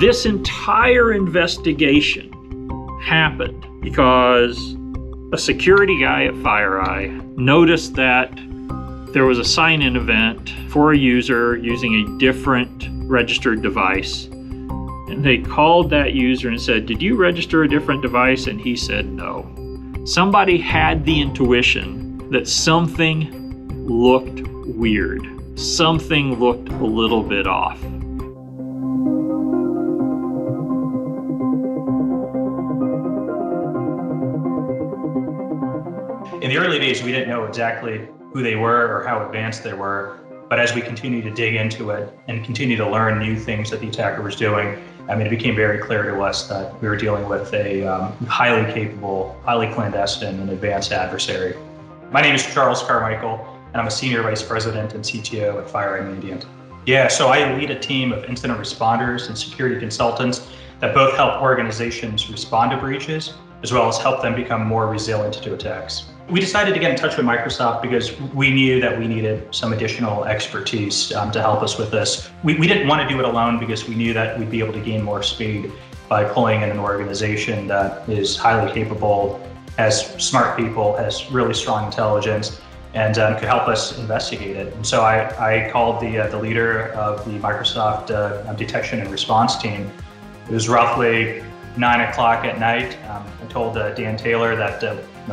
This entire investigation happened because a security guy at FireEye noticed that there was a sign-in event for a user using a different registered device. And they called that user and said, "Did you register a different device?" And he said, "No." Somebody had the intuition that something looked weird. Something looked a little bit off. In the early days, we didn't know exactly who they were or how advanced they were. But as we continue to dig into it and continue to learn new things that the attacker was doing, I mean, it became very clear to us that we were dealing with a highly capable, highly clandestine and advanced adversary. My name is Charles Carmichael, and I'm a Senior Vice President and CTO at FireEye Mediant. Yeah, so I lead a team of incident responders and security consultants that both help organizations respond to breaches, as well as help them become more resilient to attacks. We decided to get in touch with Microsoft because we knew that we needed some additional expertise to help us with this. We didn't want to do it alone because we knew that we'd be able to gain more speed by pulling in an organization that is highly capable, has smart people, has really strong intelligence, and could help us investigate it. And so I called the leader of the Microsoft detection and response team. It was roughly 9 o'clock at night. I told Dan Taylor that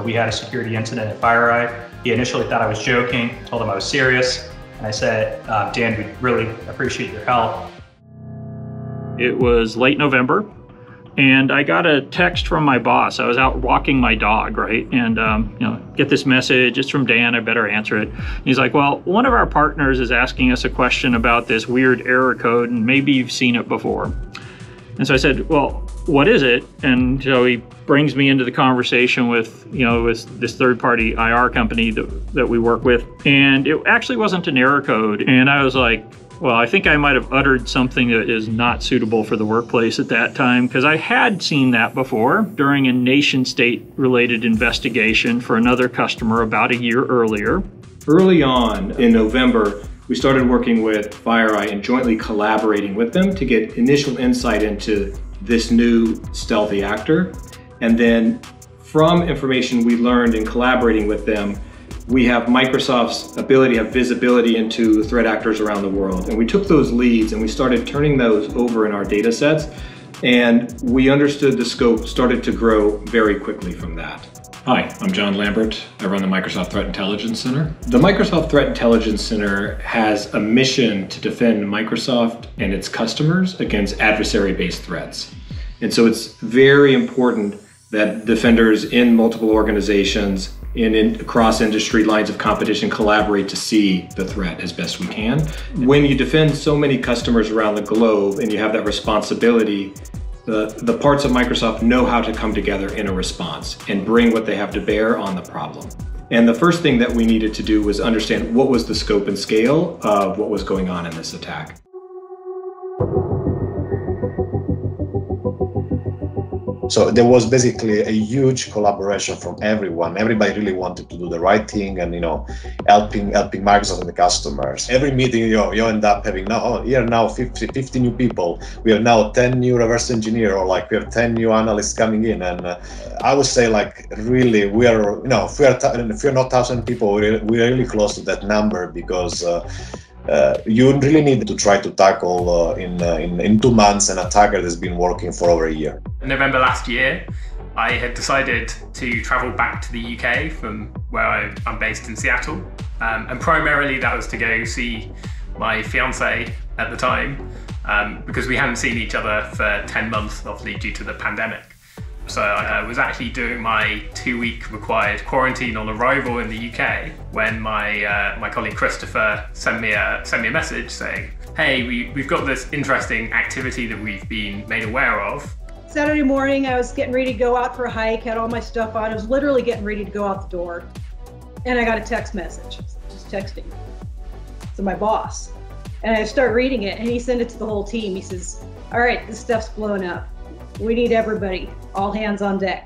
we had a security incident at FireEye. He initially thought I was joking, told him I was serious. And I said, "Dan, we really appreciate your help." It was late November, and I got a text from my boss. I was out walking my dog, right? And get this message, it's from Dan, I better answer it. And he's like, "Well, one of our partners is asking us a question about this weird error code, and maybe you've seen it before." And so I said, "Well, what is it?" And so he brings me into the conversation with, with this third-party IR company that we work with. And it actually wasn't an error code. And I was like, well, I think I might have uttered something that is not suitable for the workplace at that time, because I had seen that before during a nation-state related investigation for another customer about a year earlier. Early on in November, we started working with FireEye and jointly collaborating with them to get initial insight into this new stealthy actor. And then from information we learned in collaborating with them, we have Microsoft's ability to have visibility into threat actors around the world. And we took those leads and we started turning those over in our data sets. And we understood the scope started to grow very quickly from that. Hi, I'm John Lambert. I run the Microsoft Threat Intelligence Center. The Microsoft Threat Intelligence Center has a mission to defend Microsoft and its customers against adversary-based threats. And so it's very important that defenders in multiple organizations and across industry lines of competition collaborate to see the threat as best we can. When you defend so many customers around the globe and you have that responsibility, the parts of Microsoft know how to come together in a response and bring what they have to bear on the problem. And the first thing that we needed to do was understand what was the scope and scale of what was going on in this attack. So there was basically a huge collaboration from everyone. Everybody really wanted to do the right thing and, helping Microsoft and the customers. Every meeting, you end up having now 50 new people. We have now 10 new reverse engineers, or like we have 10 new analysts coming in. And I would say, like, really, we are, if we are not 1,000 people, we're really close to that number, because you really need to try to tackle in 2 months an attacker that's been working for over a year. In November last year, I had decided to travel back to the UK from where I'm based in Seattle. And primarily that was to go see my fiance at the time, because we hadn't seen each other for 10 months, obviously due to the pandemic. So I was actually doing my 2-week required quarantine on arrival in the UK when my my colleague Christopher sent me a message saying, "Hey, we've got this interesting activity that we've been made aware of." Saturday morning, I was getting ready to go out for a hike, had all my stuff on. I was literally getting ready to go out the door, and I got a text message, just texting. So my boss, and I start reading it, and he sent it to the whole team. He says, "All right, this stuff's blown up. We need everybody, all hands on deck."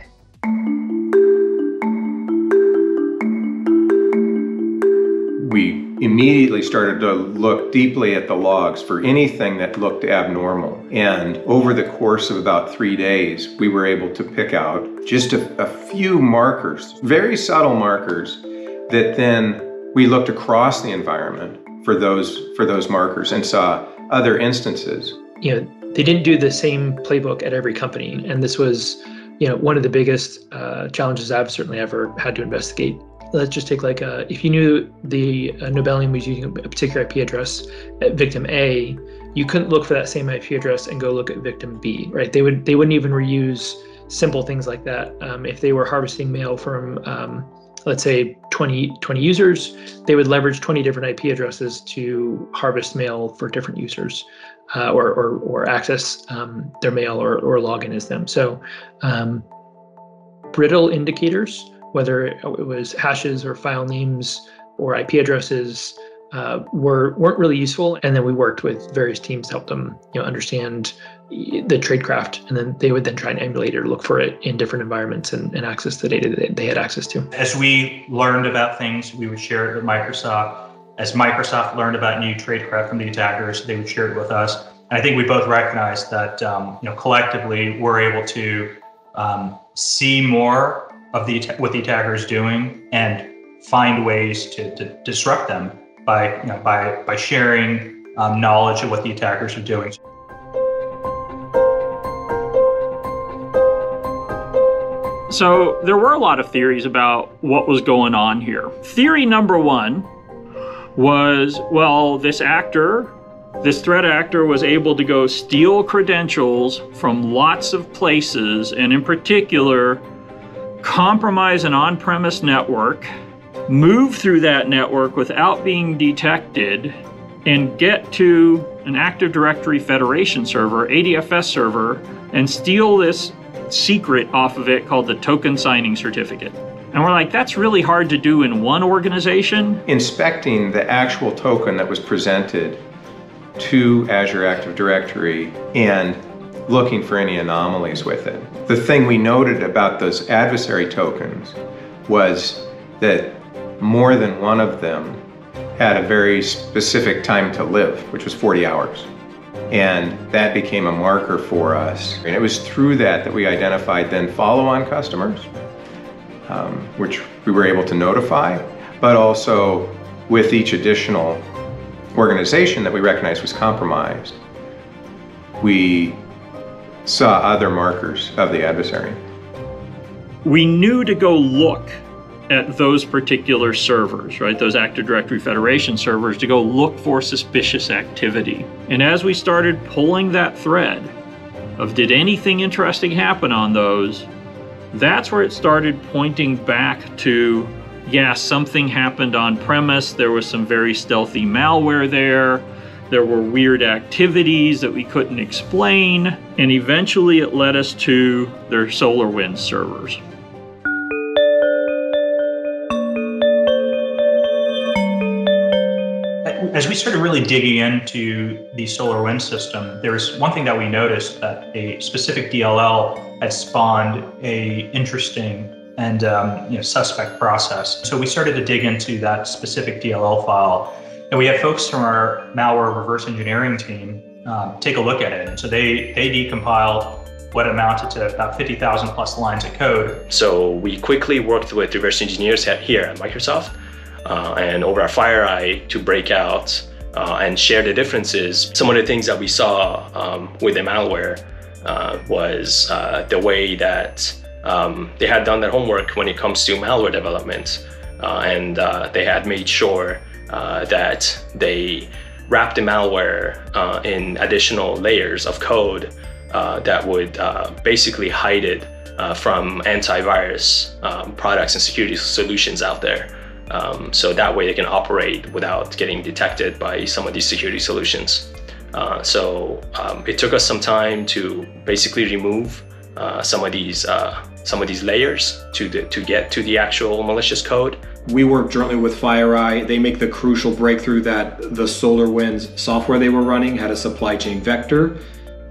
We immediately started to look deeply at the logs for anything that looked abnormal. And over the course of about 3 days, we were able to pick out just a few markers, very subtle markers, that then we looked across the environment for those markers and saw other instances. You know, they didn't do the same playbook at every company, and this was, you know, one of the biggest challenges I've certainly ever had to investigate. Let's just take like if you knew the Nobelium was using a particular IP address at victim A, you couldn't look for that same IP address and go look at victim B, right? They wouldn't even reuse simple things like that. If they were harvesting mail from let's say 20 users, they would leverage 20 different IP addresses to harvest mail for different users, or access their mail or log in as them. So brittle indicators, whether it was hashes or file names or IP addresses, weren't really useful. And then we worked with various teams to help them, you know, understand the tradecraft, and then they would then try and emulate or look for it in different environments and access the data that they had access to. As we learned about things, we would share it with Microsoft. As Microsoft learned about new tradecraft from the attackers, they would share it with us. And I think we both recognized that, you know, collectively we're able to see more of what the attacker is doing and find ways to disrupt them by, you know, by sharing knowledge of what the attackers are doing. So there were a lot of theories about what was going on here. Theory number one was, well, this threat actor was able to go steal credentials from lots of places, and in particular, compromise an on-premise network, move through that network without being detected, and get to an Active Directory Federation server, ADFS server, and steal this secret off of it called the token signing certificate. And we're like, that's really hard to do in one organization. Inspecting the actual token that was presented to Azure Active Directory and looking for any anomalies with it. The thing we noted about those adversary tokens was that more than one of them had a very specific time to live, which was 40 hours. And that became a marker for us. And it was through that we identified then follow-on customers, which we were able to notify, but also with each additional organization that we recognized was compromised, we saw other markers of the adversary. We knew to go look at those particular servers, right? Those Active Directory Federation servers, to go look for suspicious activity. And as we started pulling that thread of did anything interesting happen on those, that's where it started pointing back to, yeah, something happened on premise. There was some very stealthy malware there. There were weird activities that we couldn't explain. And eventually it led us to their SolarWinds servers. As we started really digging into the SolarWinds system, there was one thing that we noticed, that a specific DLL had spawned a interesting and you know, suspect process. So we started to dig into that specific DLL file, and we had folks from our malware reverse engineering team take a look at it. And so they decompiled what amounted to about 50,000 plus lines of code. So we quickly worked with reverse engineers here at Microsoft, and over our FireEye to break out and share the differences. Some of the things that we saw with the malware was the way that they had done their homework when it comes to malware development. And they had made sure that they wrapped the malware in additional layers of code that would basically hide it from antivirus products and security solutions out there. So that way they can operate without getting detected by some of these security solutions. So it took us some time to basically remove some of these layers to get to the actual malicious code. We worked jointly with FireEye. They make the crucial breakthrough that the SolarWinds software they were running had a supply chain vector.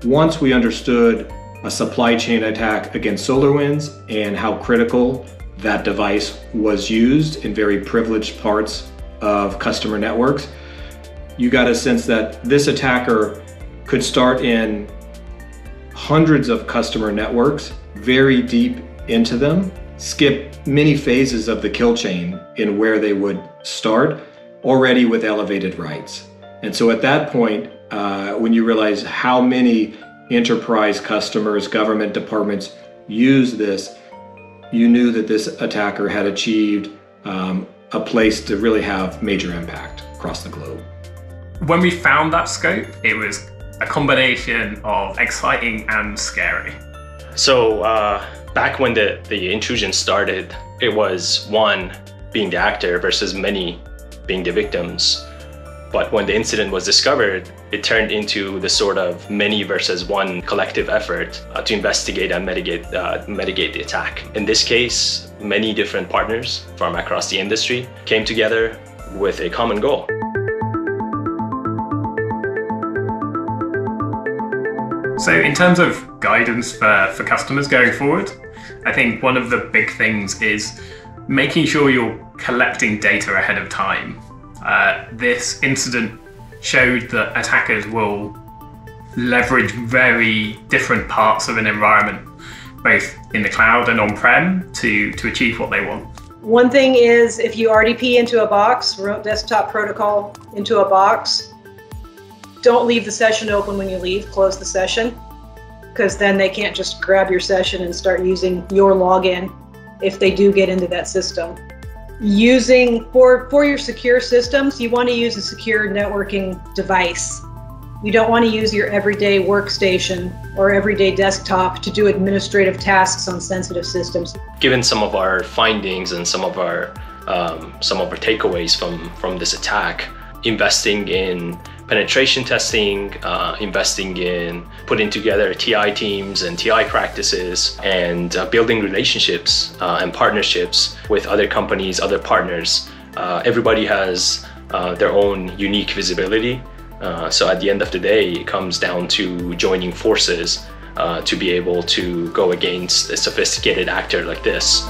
Once we understood a supply chain attack against SolarWinds and how critical that device was used in very privileged parts of customer networks, you got a sense that this attacker could start in hundreds of customer networks, very deep into them, skip many phases of the kill chain in where they would start already with elevated rights. And so at that point, when you realize how many enterprise customers, government departments use this, you knew that this attacker had achieved a place to really have major impact across the globe. When we found that scope, it was a combination of exciting and scary. So back when the intrusion started, it was one being the actor versus many being the victims. But when the incident was discovered, it turned into the sort of many versus one collective effort to investigate and mitigate the attack. In this case, many different partners from across the industry came together with a common goal. So in terms of guidance for customers going forward, I think one of the big things is making sure you're collecting data ahead of time. This incident showed that attackers will leverage very different parts of an environment, both in the cloud and on-prem, to achieve what they want. One thing is, if you RDP into a box, remote desktop protocol into a box, don't leave the session open when you leave, close the session, because then they can't just grab your session and start using your login if they do get into that system. For your secure systems, you want to use a secure networking device. You don't want to use your everyday workstation or everyday desktop to do administrative tasks on sensitive systems. Given some of our findings and some of our takeaways from this attack, investing in penetration testing, investing in putting together TI teams and TI practices, and building relationships and partnerships with other companies, other partners. Everybody has their own unique visibility. So at the end of the day, it comes down to joining forces to be able to go against a sophisticated actor like this.